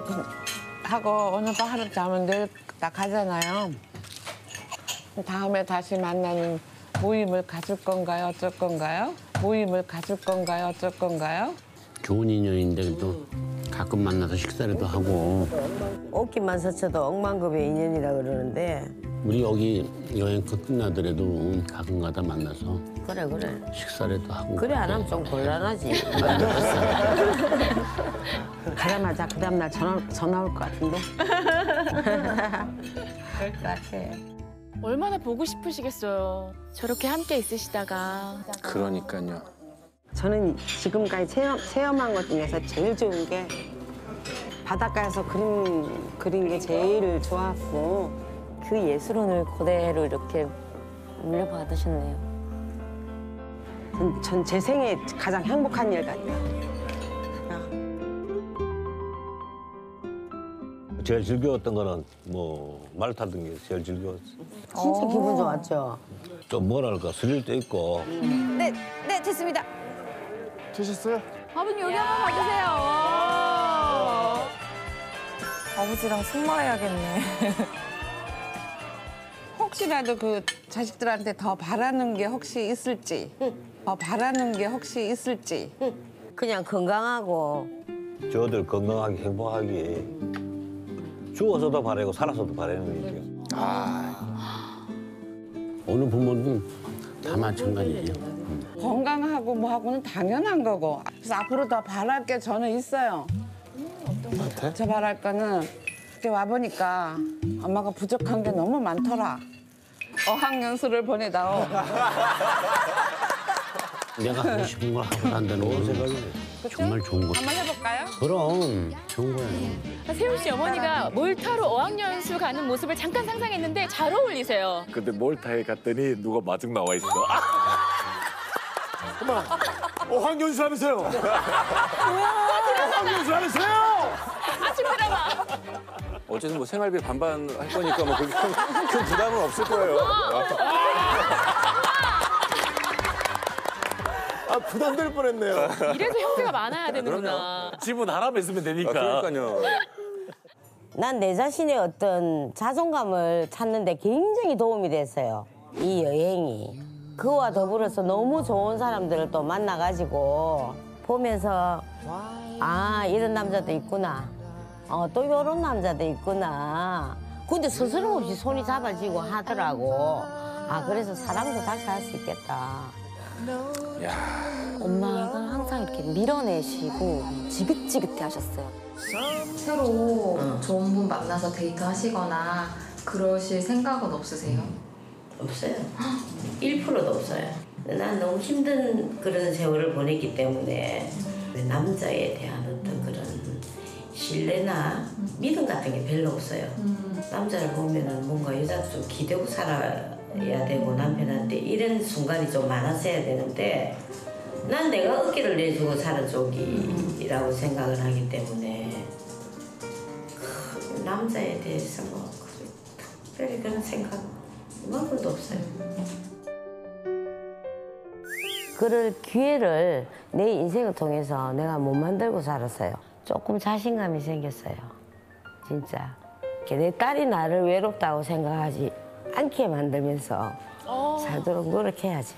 이렇게 하고 오늘 하루 자면 내일 다 가잖아요. 다음에 다시 만나는 모임을 가질 건가요? 어쩔 건가요? 모임을 가질 건가요? 어쩔 건가요? 좋은 인연인데 또 가끔 만나서 식사라도 하고. 옷깃만 스쳐도 억만급의 인연이라 그러는데. 우리 여기 여행 끝나더라도 가끔가다 만나서. 그래. 식사라도 하고. 그래 안 하면 좀 곤란하지. 가자마자 그 다음날 전화 올 것 같은데. 그럴 것 같아. 얼마나 보고 싶으시겠어요. 저렇게 함께 있으시다가. 그러니까요. 저는 지금까지 체험한 것 중에서 제일 좋은 게 바닷가에서 그림 그린 게 제일 좋았고 그 예술혼을 그대로 이렇게 물려받으셨네요. 전 제 생에 가장 행복한 일 같아요. 제일 즐거웠던 거는 뭐 말 타던 게 제일 즐거웠어요. 진짜 기분 좋았죠. 좀 뭐랄까 스릴도 있고. 네 됐습니다. 되셨어요? 아버님 여기 한번 봐주세요. 아버지랑 승마해야겠네. 혹시라도 그 자식들한테 더 바라는 게 혹시 있을지. 그냥 건강하고. 저들 건강하게 행복하게. 죽어서도 바라고 살아서도 바라는 얘기예요. 아, 어느 부모는 다 마찬가지예요. 건강하고 뭐하고는 당연한 거고. 그래서 앞으로 더 바랄 게 저는 있어요. 어떤 저 바랄 거는 이렇게 와보니까 엄마가 부족한 게 너무 많더라. 어학연수를 보내다오. 내가 하고 싶은 걸 하고 산다는 건 정말 좋은 거예요. 한번 해볼까요? 그럼 좋은 거예요. 세윤 씨 어머니가 몰타로 어학연수 가는 모습을 잠깐 상상했는데 잘 어울리세요. 근데 몰타에 갔더니 누가 마중 나와 있어. 엄마, 어학연수 하면서요. 어학연수 하면서요. 아침 드라마. 어쨌든 뭐 생활비 반반 할 거니까 뭐 큰 부담은 없을 거예요. 아, 부담될 뻔했네요. 이래서 형제가 많아야 되는구나. 집은 하나 있으면 되니까. 아, 그러니까요. 난 내 자신의 어떤 자존감을 찾는 데 굉장히 도움이 됐어요. 이 여행이. 그와 더불어서 너무 좋은 사람들을 또 만나가지고 보면서 아, 이런 남자도 있구나. 또 이런 남자도 있구나. 근데 스스럼 없이 손이 잡아지고 하더라고. 아, 그래서 사랑도 다시 할 수 있겠다. 야. 엄마가 항상 이렇게 밀어내시고 지긋지긋해 하셨어요. 새로 좋은 분 만나서 데이트하시거나 그러실 생각은 없으세요? 없어요. 1%도 없어요. 난 너무 힘든 그런 세월을 보냈기 때문에 남자에 대한 어떤 그런 신뢰나 믿음 같은 게 별로 없어요. 남자를 보면은 뭔가 여자도 좀 기대고 살아야 되고 남편한테 이런 순간이 좀 많았어야 되는데 난 내가 어깨를 내주고 사는 쪽이라고 생각을 하기 때문에 남자에 대해서 뭐 특별히 그런 생각 아무것도 없어요. 그럴 기회를 내 인생을 통해서 내가 못 만들고 살았어요. 조금 자신감이 생겼어요. 진짜 내 딸이 나를 외롭다고 생각하지 않게 만들면서 살도록 노력해야지.